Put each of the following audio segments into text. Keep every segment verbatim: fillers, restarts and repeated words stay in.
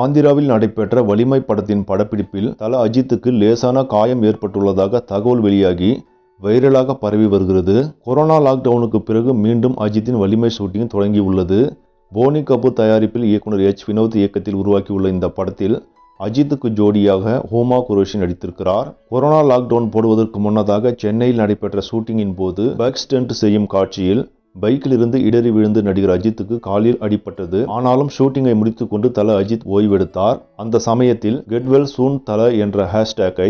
ஆந்திராவில் நடைபெற்ற வலிமை படத்தின் படப்பிடிப்பில் தல அஜித்துக்கு லேசான காயம் ஏற்பட்டுள்ளதாக தகவல் வெளியாகி வைரலாக பரவி வருகிறது. கொரோனா லாக்டவுனுக்கு பிறகு மீண்டும் அஜித்தின் வலிமை ஷூட்டிங் தொடங்கியுள்ளது. போனி கபூர் தயாரிப்பில் இயக்குனர் எச் வினோத் இயக்கத்தில் உருவாக்கியுள்ள இந்த படத்தில் அஜித்துக்கு ஜோடியாக ஹோமா குரேஷி நடித்திருக்கிறார். கொரோனா லாக்டவுன் போடுவதற்கு முன்னதாக சென்னையில் நடைபெற்ற ஷூட்டிங்கின் போது பைக் ஸ்டண்ட் செய்யும் காட்சியில் பைக்கிலிருந்து இடறி விழுந்து நடிகர் அஜித்துக்கு காலில் அடிபட்டது. ஆனாலும் ஷூட்டிங்கை முடித்துக்கொண்டு தல அஜித் ஓய்வெடுத்தார். அந்த சமயத்தில் கெட்வெல் சூன் தல என்ற ஹேஷ்டேக்கை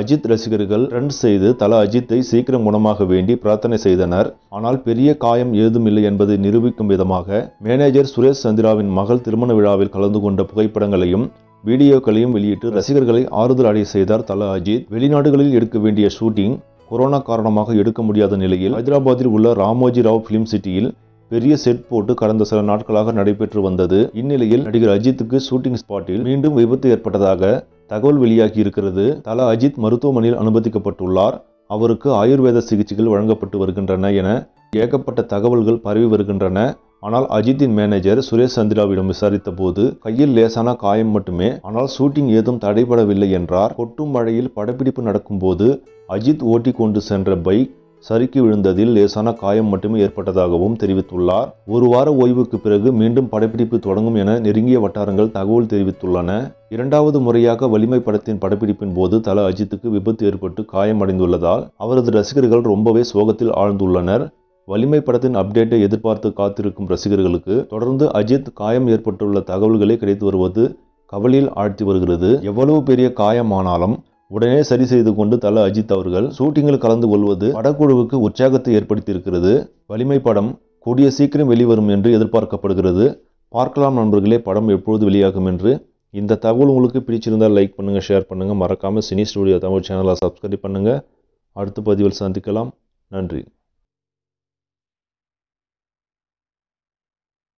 அஜித் ரசிகர்கள் ட்ரெண்ட் செய்து தல அஜித்தை சீக்கிரம் குணமாக வேண்டி பிரார்த்தனை செய்தனர். ஆனால் பெரிய காயம் ஏதும் இல்லை என்பதை நிரூபிக்கும் விதமாக மேனேஜர் சுரேஷ் சந்திராவின் மகள் திருமண விழாவில் கலந்து கொண்ட புகைப்படங்களையும் வீடியோக்களையும் வெளியிட்டு ரசிகர்களை ஆறுதல் அடைய செய்தார் தல அஜித். வெளிநாடுகளில் எடுக்க வேண்டிய ஷூட்டிங் கொரோனா காரணமாக எடுக்க முடியாத நிலையில் ஹைதராபாத்தில் உள்ள ராமோஜி ராவ் பிலிம் சிட்டியில் பெரிய செட் போட்டு கடந்த சில நாட்களாக நடைபெற்று வந்தது. இந்நிலையில் நடிகர் அஜித்துக்கு ஷூட்டிங் ஸ்பாட்டில் மீண்டும் விபத்து ஏற்பட்டதாக தகவல் வெளியாகி இருக்கிறது. தல அஜித் மருத்துவமனையில் அனுமதிக்கப்பட்டுள்ளார். அவருக்கு ஆயுர்வேத சிகிச்சைகள் வழங்கப்பட்டு வருகின்றன என ஏகப்பட்ட தகவல்கள் பரவி வருகின்றன. ஆனால் அஜித்தின் மேனேஜர் சுரேஷ் சந்திராவிடம் விசாரித்த போது கையில் லேசான காயம் மட்டுமே, ஆனால் ஷூட்டிங் ஏதும் தடைபடவில்லை என்றார். கொட்டும் மழையில் படப்பிடிப்பு நடக்கும்போது அஜித் ஓட்டி கொண்டு சென்ற பைக் சறுக்கி விழுந்ததில் லேசான காயம் மட்டுமே ஏற்பட்டதாகவும் தெரிவித்துள்ளார். ஒரு வார ஓய்வுக்கு பிறகு மீண்டும் படப்பிடிப்பு தொடங்கும் என நெருங்கிய வட்டாரங்கள் தகவல் தெரிவித்துள்ளன. இரண்டாவது முறையாக வலிமை படத்தின் படப்பிடிப்பின் போது தல அஜித்துக்கு விபத்து ஏற்பட்டு காயமடைந்துள்ளதால் அவரது ரசிகர்கள் ரொம்பவே சோகத்தில் ஆழ்ந்துள்ளனர். வலிமை படத்தின் அப்டேட்டை எதிர்பார்த்து காத்திருக்கும் ரசிகர்களுக்கு தொடர்ந்து அஜித் காயம் ஏற்பட்டுள்ள தகவல்களை கிடைத்து வருவது கவலையில் ஆழ்த்தி வருகிறது. எவ்வளவு பெரிய காயமானாலும் உடனே சரி செய்து கொண்டு தல அஜித் அவர்கள் ஷூட்டிங்கில் கலந்து கொள்வது படக்குழுவுக்கு உற்சாகத்தை ஏற்படுத்தியிருக்கிறது. வலிமை படம் கூடிய சீக்கிரம் வெளிவரும் என்று எதிர்பார்க்கப்படுகிறது. பார்க்கலாம் நண்பர்களே, படம் எப்பொழுது வெளியாகும் என்று. இந்த தகவல் உங்களுக்கு பிடிச்சிருந்தால் லைக் பண்ணுங்கள், ஷேர் பண்ணுங்கள். மறக்காமல் சினி ஸ்டுடியோ தமிழ் சேனலை சப்ஸ்கிரைப் பண்ணுங்கள். அடுத்த பதிவில் சந்திக்கலாம். நன்றி.